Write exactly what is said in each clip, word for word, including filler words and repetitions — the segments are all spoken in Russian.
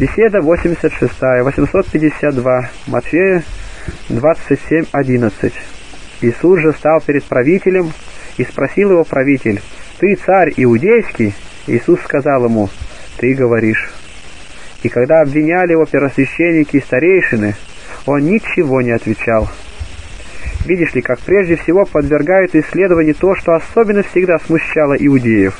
Беседа восемьдесят шестая, восемьсот пятьдесят два, Матфея двадцать семь, одиннадцать. Иисус же стал перед правителем, и спросил его правитель: «Ты царь иудейский?» Иисус сказал ему: «Ты говоришь». И когда обвиняли его первосвященники и старейшины, он ничего не отвечал. Видишь ли, как прежде всего подвергают исследованию то, что особенно всегда смущало иудеев,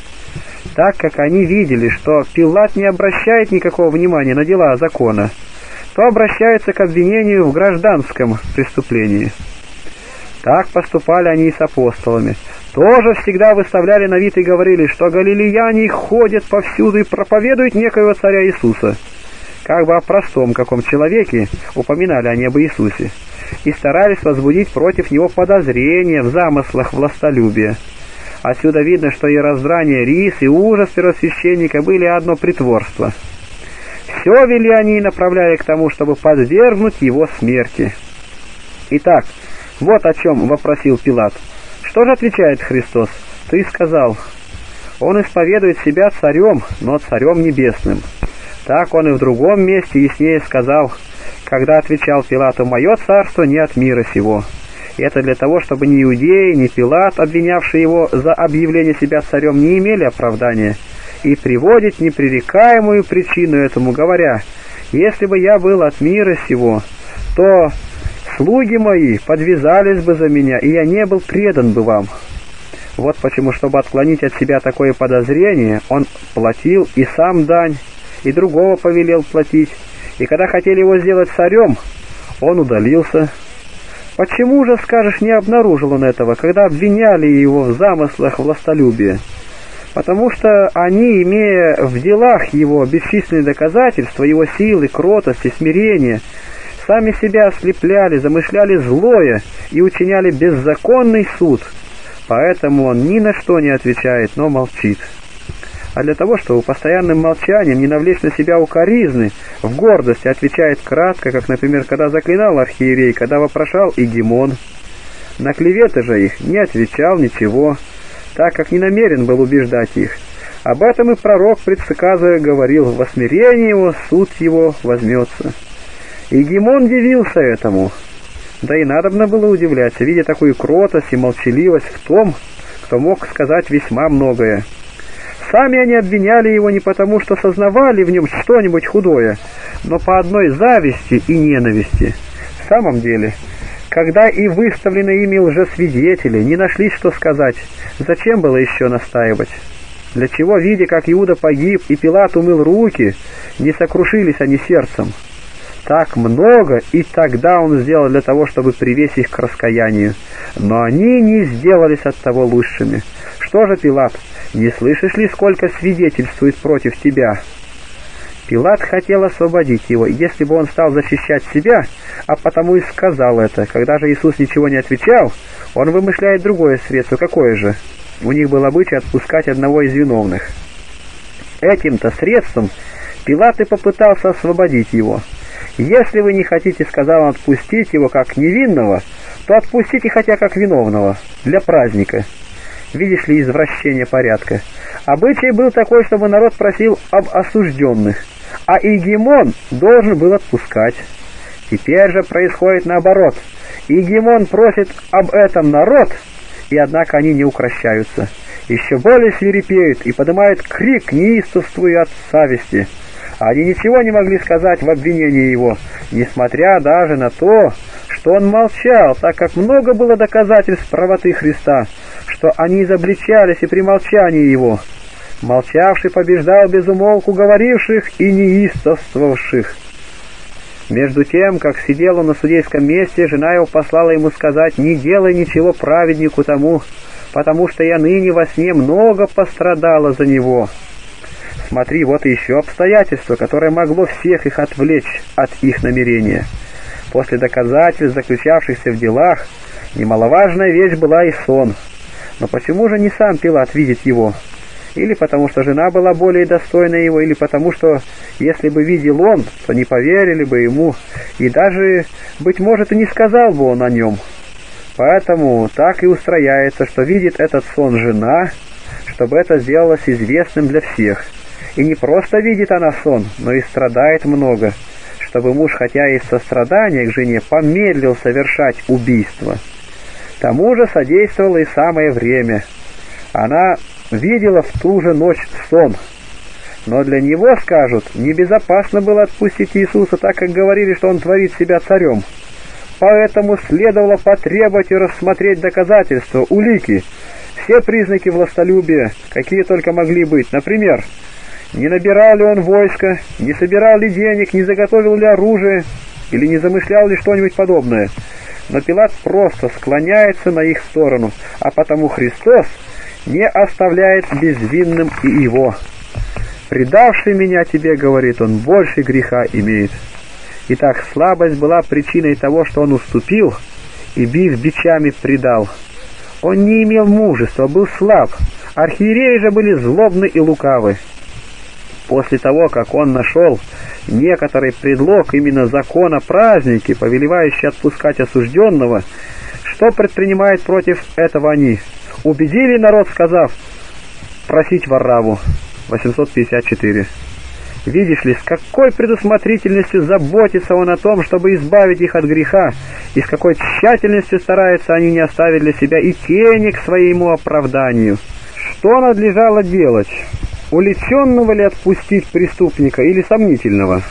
так как они видели, что Пилат не обращает никакого внимания на дела закона, то обращаются к обвинению в гражданском преступлении. Так поступали они и с апостолами. Тоже всегда выставляли на вид и говорили, что галилеяне ходят повсюду и проповедуют некоего царя Иисуса. Как бы о простом каком человеке упоминали они об Иисусе, и старались возбудить против него подозрения в замыслах властолюбия. Отсюда видно, что и раздрание рис, и ужас первосвященника были одно притворство. Все вели они, направляя к тому, чтобы подвергнуть его смерти. Итак, вот о чем вопросил Пилат. Что же отвечает Христос? Ты сказал. Он исповедует себя царем, но царем небесным. Так он и в другом месте яснее сказал, когда отвечал Пилату: «Мое царство не от мира сего». Это для того, чтобы ни иудеи, ни Пилат, обвинявший его за объявление себя царем, не имели оправдания, и приводит непререкаемую причину этому, говоря: «Если бы я был от мира сего, то слуги мои подвязались бы за меня, и я не был предан бы вам». Вот почему, чтобы отклонить от себя такое подозрение, он платил и сам дань, и другого повелел платить, и когда хотели его сделать царем, он удалился. Почему же, скажешь, не обнаружил он этого, когда обвиняли его в замыслах властолюбия? Потому что они, имея в делах его бесчисленные доказательства, его силы, кротости, смирения, сами себя ослепляли, замышляли злое и учиняли беззаконный суд. Поэтому он ни на что не отвечает, но молчит. А для того, чтобы постоянным молчанием не навлечь на себя укоризны, в гордости отвечает кратко, как, например, когда заклинал архиерей, когда вопрошал Игемон. На клеветы же их не отвечал ничего, так как не намерен был убеждать их. Об этом и пророк, предсказывая, говорил: «Во смирении его суд его возьмется». Игемон дивился этому. Да и надобно было удивляться, видя такую кротость и молчаливость в том, кто мог сказать весьма многое. Сами они обвиняли его не потому, что сознавали в нем что-нибудь худое, но по одной зависти и ненависти. В самом деле, когда и выставлены ими лжесвидетели, не нашли, что сказать, зачем было еще настаивать? Для чего, видя, как Иуда погиб и Пилат умыл руки, не сокрушились они сердцем? Так много и тогда он сделал для того, чтобы привести их к раскаянию. Но они не сделались от того лучшими. Что же, Пилат, не слышишь ли, сколько свидетельствует против тебя? Пилат хотел освободить его, если бы он стал защищать себя, а потому и сказал это. Когда же Иисус ничего не отвечал, он вымышляет другое средство. Какое же? У них был обычай отпускать одного из виновных. Этим-то средством Пилат и попытался освободить его. «Если вы не хотите, — сказал он, — отпустить его как невинного, то отпустите хотя как виновного, для праздника». Видишь ли, извращение порядка. Обычай был такой, чтобы народ просил об осужденных, а Игемон должен был отпускать. Теперь же происходит наоборот. Игемон просит об этом народ, и однако они не укращаются. Еще более свирепеют и поднимают крик, неистовствуя от совести. Они ничего не могли сказать в обвинении его, несмотря даже на то, что он молчал, так как много было доказательств правоты Христа, что они изобличались и при молчании его. Молчавший побеждал без умолку говоривших и неистовствовавших. Между тем, как сидел он на судейском месте, жена его послала ему сказать: «Не делай ничего праведнику тому, потому что я ныне во сне много пострадала за него». Смотри, вот и еще обстоятельство, которое могло всех их отвлечь от их намерения. После доказательств, заключавшихся в делах, немаловажная вещь была и сон. Но почему же не сам Пилат видит его? Или потому, что жена была более достойна его, или потому, что если бы видел он, то не поверили бы ему, и даже, быть может, и не сказал бы он о нем. Поэтому так и устрояется, что видит этот сон жена, чтобы это сделалось известным для всех. И не просто видит она сон, но и страдает много, чтобы муж, хотя и в сострадании к жене, помедлил совершать убийство. Тому же содействовало и самое время. Она видела в ту же ночь сон. Но для него, скажут, небезопасно было отпустить Иисуса, так как говорили, что он творит себя царем. Поэтому следовало потребовать и рассмотреть доказательства, улики, все признаки властолюбия, какие только могли быть. Например, не набирал ли он войска, не собирал ли денег, не заготовил ли оружие или не замышлял ли что-нибудь подобное. Но Пилат просто склоняется на их сторону, а потому Христос не оставляет безвинным и его. «Предавший меня тебе, — говорит он, — больше греха имеет». Итак, слабость была причиной того, что он уступил и, бив бичами, предал. Он не имел мужества, был слаб. Архиереи же были злобны и лукавы. После того, как он нашел некоторый предлог именно закона праздники, повелевающий отпускать осужденного, что предпринимает против этого они? Убедили народ, сказав: «Просить Варраву». восемьсот пятьдесят четыре. Видишь ли, с какой предусмотрительностью заботится он о том, чтобы избавить их от греха, и с какой тщательностью стараются они не оставить для себя и тени к своему оправданию. Что надлежало делать? Уличенного ли отпустить преступника или сомнительного?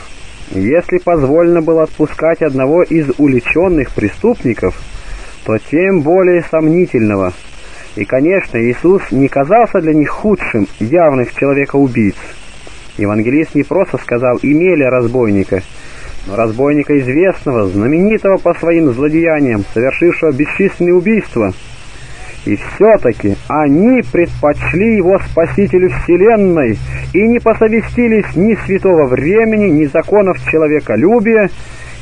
Если позволено было отпускать одного из уличенных преступников, то тем более сомнительного. И, конечно, Иисус не казался для них худшим явных человекоубийц. Евангелист не просто сказал «имели разбойника», но разбойника известного, знаменитого по своим злодеяниям, совершившего бесчисленные убийства. И все-таки они предпочли его Спасителю Вселенной и не посовестились ни святого времени, ни законов человеколюбия,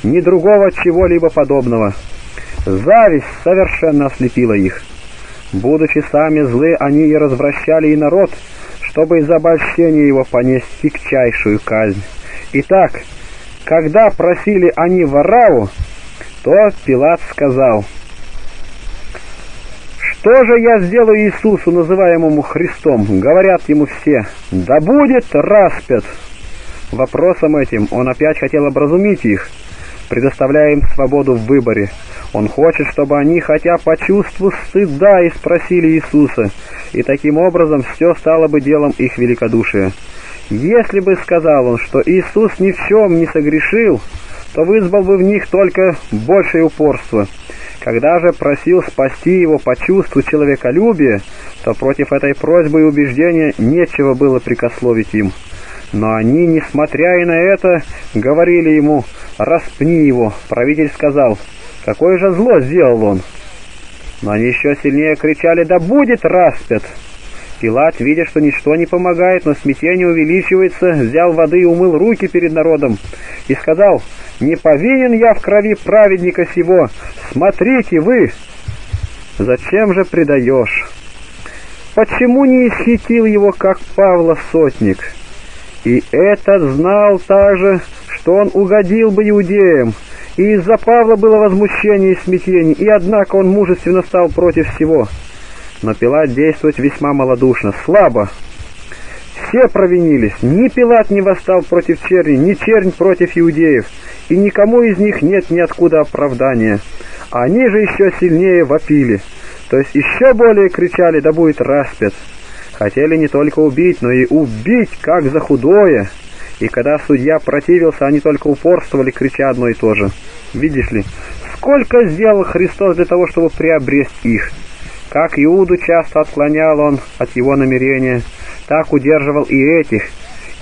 ни другого чего-либо подобного. Зависть совершенно ослепила их. Будучи сами злы, они и развращали и народ, чтобы из-за обольщения его понесть тягчайшую казнь. Итак, когда просили они Варраву, то Пилат сказал: «Что же я сделаю Иисусу, называемому Христом?» Говорят ему все: «Да будет распят!» Вопросом этим он опять хотел образумить их, предоставляя им свободу в выборе. Он хочет, чтобы они, хотя по чувству стыда, и спросили Иисуса, и таким образом все стало бы делом их великодушия. Если бы сказал он, что Иисус ни в чем не согрешил, то вызвал бы в них только большее упорство. Когда же просил спасти его по чувству человеколюбия, то против этой просьбы и убеждения нечего было прикословить им. Но они, несмотря и на это, говорили ему: «Распни его». Правитель сказал: «Какое же зло сделал он?» Но они еще сильнее кричали: «Да будет распят!» Пилат, видя, что ничто не помогает, но смятение увеличивается, взял воды и умыл руки перед народом и сказал: «Не повинен я в крови праведника сего, смотрите вы!» «Зачем же предаешь? Почему не исхитил его, как Павла, сотник?» И этот знал также, что он угодил бы иудеям, и из-за Павла было возмущение и смятение, и однако он мужественно стал против всего. Но Пилат действует весьма малодушно, слабо. Все провинились, ни Пилат не восстал против черни, ни чернь против иудеев, и никому из них нет ниоткуда оправдания. Они же еще сильнее вопили, то есть еще более кричали: «Да будет распят!» Хотели не только убить, но и убить, как за худое. И когда судья противился, они только упорствовали, крича одно и то же. Видишь ли, сколько сделал Христос для того, чтобы приобрести их. Как Иуду часто отклонял он от его намерения, так удерживал и этих.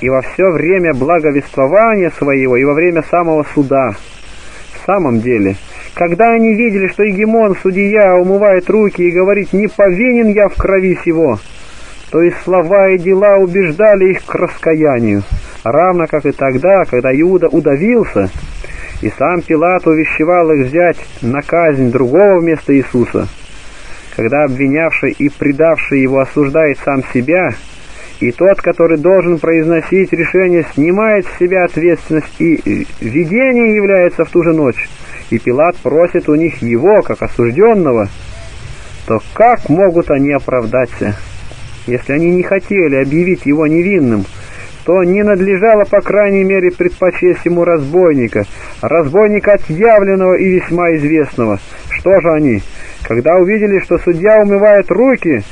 И во все время благовествования своего, и во время самого суда. В самом деле, когда они видели, что Игемон, судья, умывает руки и говорит: «Не повинен я в крови сего», то и слова, и дела убеждали их к раскаянию, равно как и тогда, когда Иуда удавился, и сам Пилат увещевал их взять на казнь другого вместо Иисуса. Когда обвинявший и предавший его осуждает сам себя, и тот, который должен произносить решение, снимает с себя ответственность, и видение является в ту же ночь, и Пилат просит у них его, как осужденного, то как могут они оправдаться? Если они не хотели объявить его невинным, то не надлежало, по крайней мере, предпочесть ему разбойника, разбойника отъявленного и весьма известного. Что же они, когда увидели, что судья умывает руки,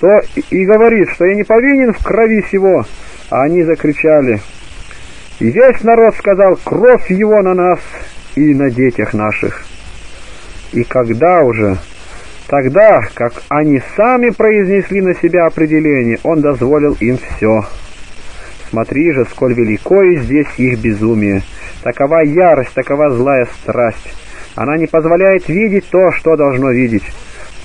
то и говорит, что я не повинен в крови сего, а они закричали: «И весь народ сказал: кровь его на нас и на детях наших». И когда уже, тогда, как они сами произнесли на себя определение, он дозволил им все. Смотри же, сколь велико и здесь их безумие. Такова ярость, такова злая страсть. Она не позволяет видеть то, что должно видеть.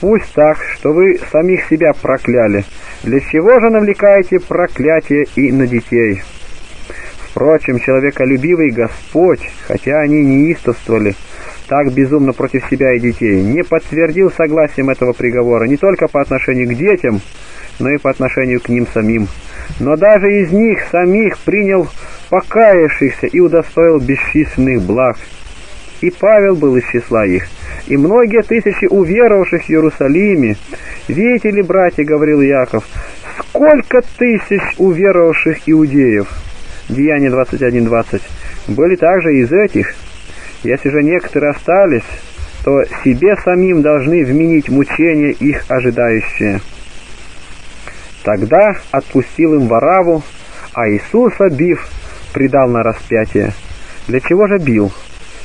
Пусть так, что вы самих себя прокляли. Для чего же навлекаете проклятие и на детей? Впрочем, человеколюбивый Господь, хотя они неистовствовали так безумно против себя и детей, не подтвердил согласием этого приговора не только по отношению к детям, но и по отношению к ним самим. Но даже из них самих принял покаявшихся и удостоил бесчисленных благ. И Павел был из числа их, и многие тысячи уверовавших в Иерусалиме. «Видите ли, братья, — говорил Яков, — сколько тысяч уверовавших иудеев!» Деяние двадцать один двадцать. «Были также из этих. Если же некоторые остались, то себе самим должны вменить мучения их ожидающие». Тогда отпустил им Вараву, а Иисуса, бив, предал на распятие. Для чего же бил?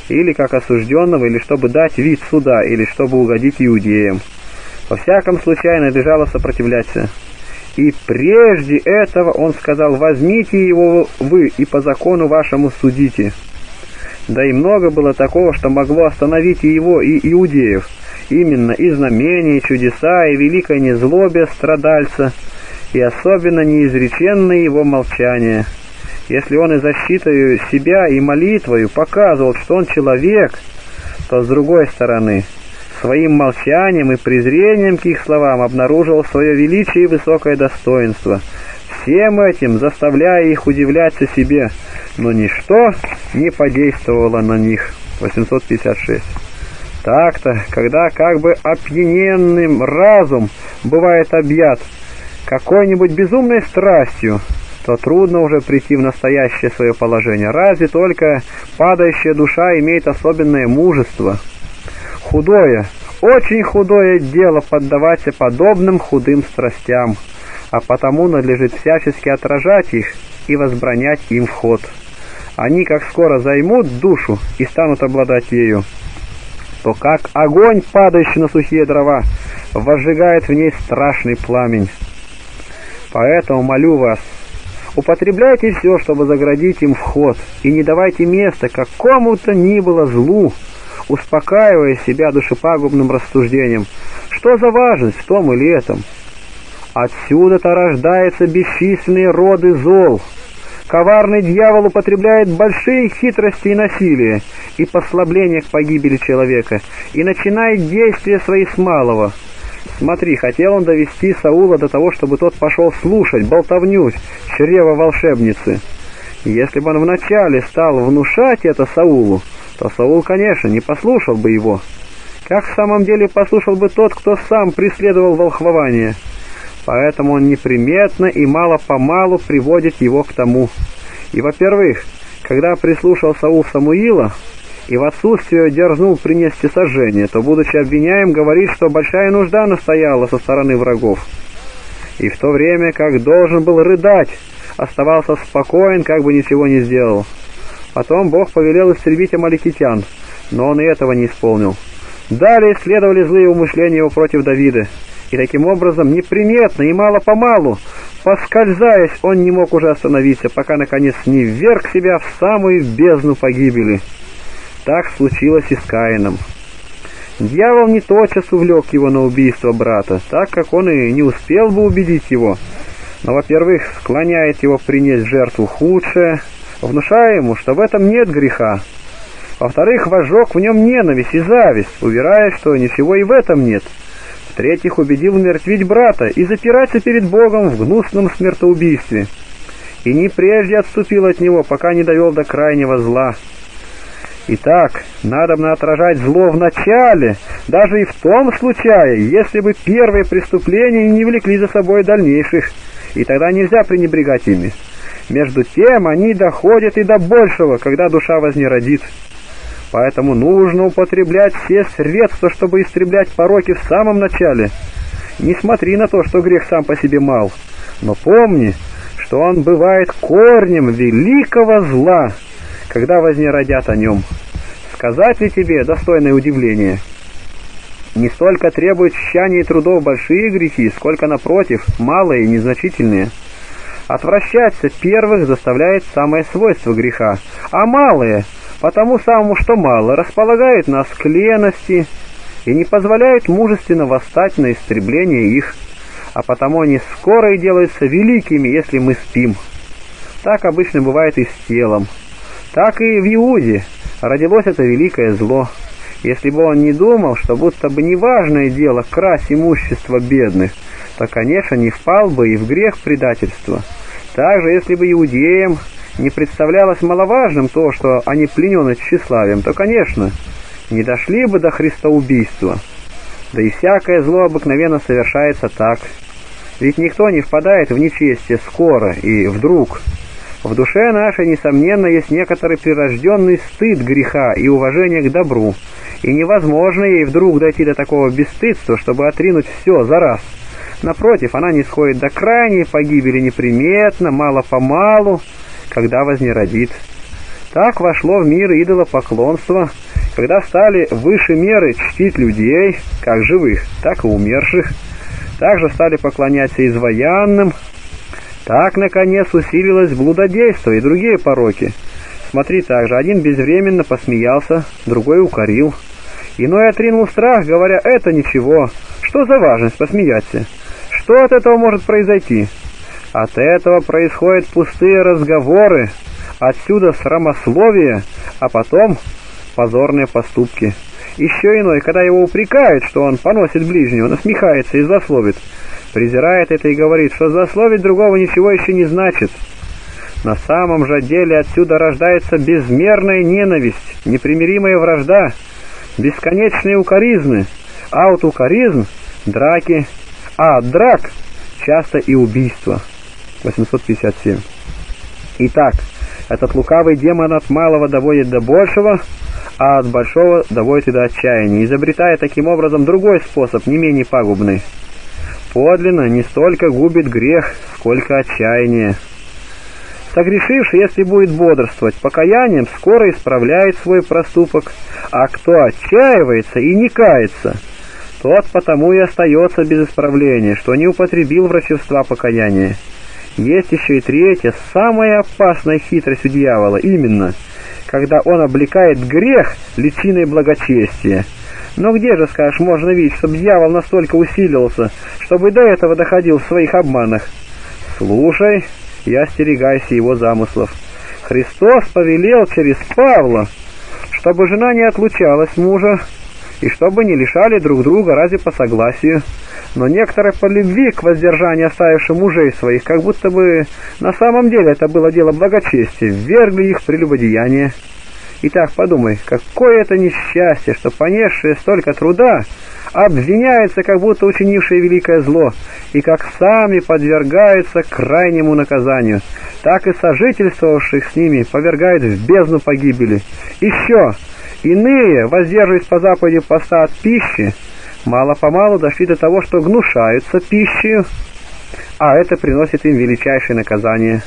Или как осужденного, или чтобы дать вид суда, или чтобы угодить иудеям. Во всяком случае, надлежало сопротивляться. И прежде этого он сказал: «Возьмите его вы и по закону вашему судите». Да и много было такого, что могло остановить и его, и иудеев. Именно и знамения, и чудеса, и великое незлобие страдальца, и особенно неизреченное его молчание. Если он и защитою себя, и молитвою показывал, что он человек, то, с другой стороны, своим молчанием и презрением к их словам обнаруживал свое величие и высокое достоинство, всем этим заставляя их удивляться себе, но ничто не подействовало на них. восемьсот пятьдесят шесть. Так-то, когда как бы опьяненным разум бывает объят какой-нибудь безумной страстью, то трудно уже прийти в настоящее свое положение. Разве только падающая душа имеет особенное мужество. Худое, очень худое дело поддаваться подобным худым страстям, а потому надлежит всячески отражать их и возбранять им вход. Они как скоро займут душу и станут обладать ею, то как огонь, падающий на сухие дрова, возжигает в ней страшный пламень. Поэтому молю вас, употребляйте все, чтобы заградить им вход, и не давайте места какому-то ни было злу, успокаивая себя душепагубным рассуждением: что за важность в том или этом? Отсюда-то рождаются бесчисленные роды зол. Коварный дьявол употребляет большие хитрости и насилие, и послабление к погибели человека, и начинает действия свои с малого. Смотри, хотел он довести Саула до того, чтобы тот пошел слушать болтовню чрева волшебницы. Если бы он вначале стал внушать это Саулу, то Саул, конечно, не послушал бы его. Как в самом деле послушал бы тот, кто сам преследовал волхвование? Поэтому он неприметно и мало-помалу приводит его к тому. И, во-первых, когда прислушал Саул Самуила и в отсутствие дерзнул принести сожжение, то, будучи обвиняем, говорит, что большая нужда настояла со стороны врагов. И в то время, как должен был рыдать, оставался спокоен, как бы ничего не сделал. Потом Бог повелел истребить амаликитян, но он и этого не исполнил. Далее следовали злые умышления его против Давида. И таким образом, неприметно и мало-помалу, поскользаясь, он не мог уже остановиться, пока, наконец, не вверг себя в самую бездну погибели. Так случилось и с Каином. Дьявол не тотчас увлек его на убийство брата, так как он и не успел бы убедить его. Но, во-первых, склоняет его принять жертву худшее, внушая ему, что в этом нет греха. Во-вторых, возжег в нем ненависть и зависть, уверяя, что ничего и в этом нет. В-третьих, убедил умертвить брата и запираться перед Богом в гнусном смертоубийстве. И не прежде отступил от него, пока не довел до крайнего зла. Итак, надобно отражать зло в начале, даже и в том случае, если бы первые преступления не влекли за собой дальнейших, и тогда нельзя пренебрегать ими. Между тем они доходят и до большего, когда душа вознеродит. Поэтому нужно употреблять все средства, чтобы истреблять пороки в самом начале. Не смотри на то, что грех сам по себе мал, но помни, что он бывает корнем великого зла, когда вознеродят о нем. Сказать ли тебе достойное удивление? Не столько требуют тщания и трудов большие грехи, сколько, напротив, малые и незначительные. Отвращаться первых заставляет самое свойство греха, а малые, потому самому, что мало, располагают нас к лености и не позволяют мужественно восстать на истребление их, а потому они скоро и делаются великими, если мы спим. Так обычно бывает и с телом. Так и в Иуде родилось это великое зло. Если бы он не думал, что будто бы неважное дело красть имущество бедных, то, конечно, не впал бы и в грех предательства. Также, если бы иудеям не представлялось маловажным то, что они пленены тщеславием, то, конечно, не дошли бы до христоубийства. Да и всякое зло обыкновенно совершается так. Ведь никто не впадает в нечестие скоро и вдруг. В душе нашей, несомненно, есть некоторый прирожденный стыд греха и уважение к добру, и невозможно ей вдруг дойти до такого бесстыдства, чтобы отринуть все за раз. Напротив, она не сходит до крайней погибели неприметно, мало-помалу, когда вознеродит. Так вошло в мир идолопоклонство, когда стали выше меры чтить людей, как живых, так и умерших. Также стали поклоняться изваянным. Так, наконец, усилилось блудодейство и другие пороки. Смотри также, один безвременно посмеялся, другой укорил. Иной отринул страх, говоря, это ничего. Что за важность посмеяться? Что от этого может произойти? От этого происходят пустые разговоры, отсюда срамословие, а потом позорные поступки. Еще иной, когда его упрекают, что он поносит ближнего, насмехается и злословит. Презирает это и говорит, что злословить другого ничего еще не значит. На самом же деле отсюда рождается безмерная ненависть, непримиримая вражда, бесконечные укоризны, а от укоризн – драки, а от драк – часто и убийства. восемьсот пятьдесят семь. Итак, этот лукавый демон от малого доводит до большего, а от большого доводит и до отчаяния, изобретая таким образом другой способ, не менее пагубный. Подлинно не столько губит грех, сколько отчаяние. Согрешивший, если будет бодрствовать, покаянием скоро исправляет свой проступок, а кто отчаивается и не кается, тот потому и остается без исправления, что не употребил врачевства покаяния. Есть еще и третья, самая опасная хитрость у дьявола, именно, когда он облекает грех личиной благочестия. Но где же, скажешь, можно видеть, чтобы дьявол настолько усилился, чтобы до этого доходил в своих обманах? Слушай и остерегайся его замыслов. Христос повелел через Павла, чтобы жена не отлучалась мужа, и чтобы не лишали друг друга разве по согласию. Но некоторые по любви к воздержанию оставившим мужей своих, как будто бы на самом деле это было дело благочестия, ввергли их в прелюбодеяние. Итак, подумай, какое это несчастье, что понесшие столько труда обвиняются, как будто учинившие великое зло, и как сами подвергаются крайнему наказанию, так и сожительствовавших с ними повергают в бездну погибели. Еще иные, воздерживаясь по заповеди поста от пищи, мало-помалу дошли до того, что гнушаются пищей, а это приносит им величайшее наказание.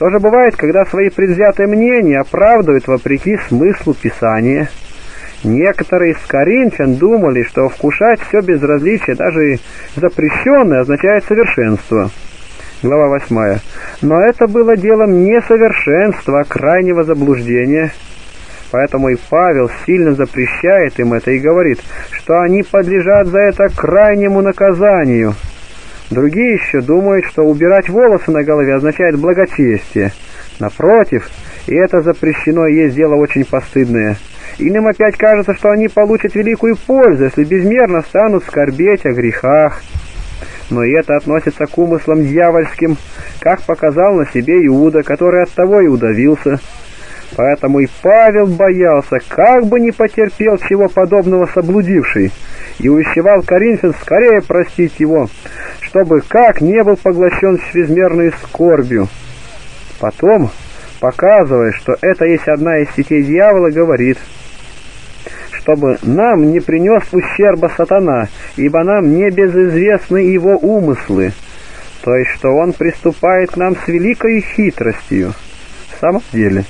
То же бывает, когда свои предвзятые мнения оправдывают вопреки смыслу Писания. Некоторые из коринфян думали, что вкушать все без различия, даже запрещенное, означает совершенство. Глава восьмая. Но это было делом несовершенства, а крайнего заблуждения. Поэтому и Павел сильно запрещает им это и говорит, что они подлежат за это крайнему наказанию. Другие еще думают, что убирать волосы на голове означает благочестие. Напротив, и это запрещено, и есть дело очень постыдное. Иным опять кажется, что они получат великую пользу, если безмерно станут скорбеть о грехах. Но и это относится к умыслам дьявольским, как показал на себе Иуда, который от того и удавился. Поэтому и Павел боялся, как бы не потерпел чего подобного соблудивший, и увещевал коринфян скорее простить его, чтобы как не был поглощен чрезмерной скорбью. Потом, показывая, что это есть одна из сетей дьявола, говорит, чтобы нам не принес ущерба сатана, ибо нам не безизвестны его умыслы, то есть что он приступает к нам с великой хитростью. В самом деле,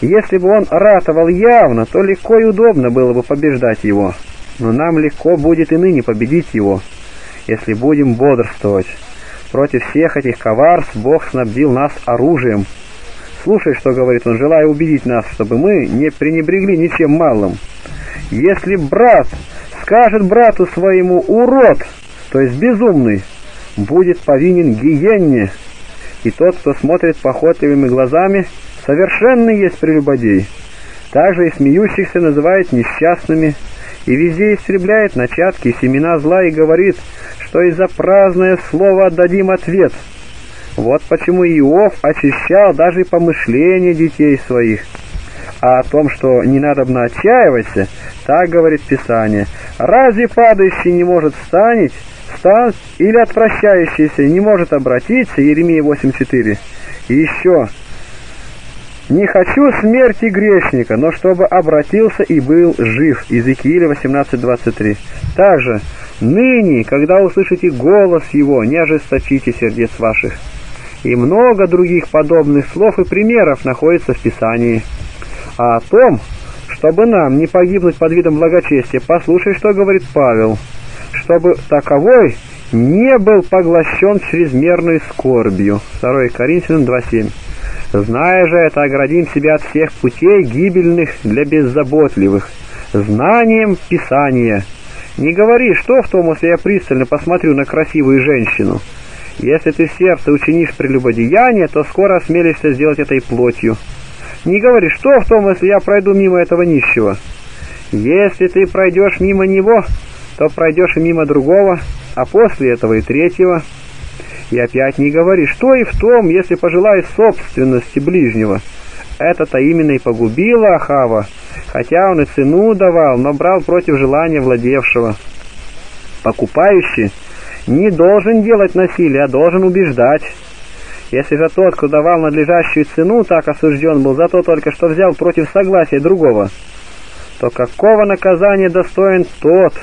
если бы он ратовал явно, то легко и удобно было бы побеждать его, но нам легко будет и ныне победить его, если будем бодрствовать. Против всех этих коварств Бог снабдил нас оружием. Слушай, что говорит он, желая убедить нас, чтобы мы не пренебрегли ничем малым. Если брат скажет брату своему «урод», то есть «безумный», будет повинен гиенне, и тот, кто смотрит похотливыми глазами, совершенно есть прелюбодей. Также и смеющихся называет несчастными, и везде истребляет начатки и семена зла, и говорит, что и за праздное слово отдадим ответ. Вот почему Иов очищал даже и помышления детей своих. А о том, что не надобно отчаиваться, так говорит Писание. Разве падающий не может встать, встать или отвращающийся не может обратиться? Еремия восемь четыре. И еще. «Не хочу смерти грешника, но чтобы обратился и был жив». Иезекииль восемнадцать двадцать три. Также «Ныне, когда услышите голос его, не ожесточите сердец ваших». И много других подобных слов и примеров находится в Писании. А о том, чтобы нам не погибнуть под видом благочестия, послушай, что говорит Павел, чтобы таковой не был поглощен чрезмерной скорбью. второе Коринфянам два семь. Зная же это, оградим себя от всех путей гибельных для беззаботливых, знанием Писания. Не говори, что в том, если я пристально посмотрю на красивую женщину. Если ты в сердце учинишь прелюбодеяние, то скоро осмелишься сделать это и плотью. Не говори, что в том, если я пройду мимо этого нищего. Если ты пройдешь мимо него, то пройдешь и мимо другого, а после этого и третьего. И опять не говори, что и в том, если пожелаешь собственности ближнего. Это-то именно и погубило Ахава, хотя он и цену давал, но брал против желания владевшего. Покупающий не должен делать насилие, а должен убеждать. Если же тот, кто давал надлежащую цену, так осужден был за то только, что взял против согласия другого, то какого наказания достоин тот,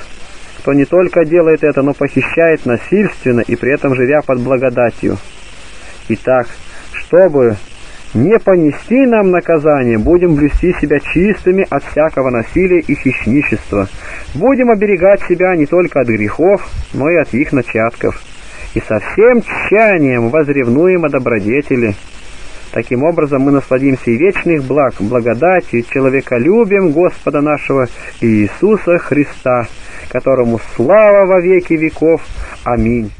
кто не только делает это, но похищает насильственно и при этом живя под благодатью? Итак, чтобы не понести нам наказание, будем блюсти себя чистыми от всякого насилия и хищничества. Будем оберегать себя не только от грехов, но и от их начатков. И со всем тщанием возревнуем о добродетели. Таким образом мы насладимся и вечных благ, благодатью, человеколюбием Господа нашего Иисуса Христа, которому слава во веки веков. Аминь.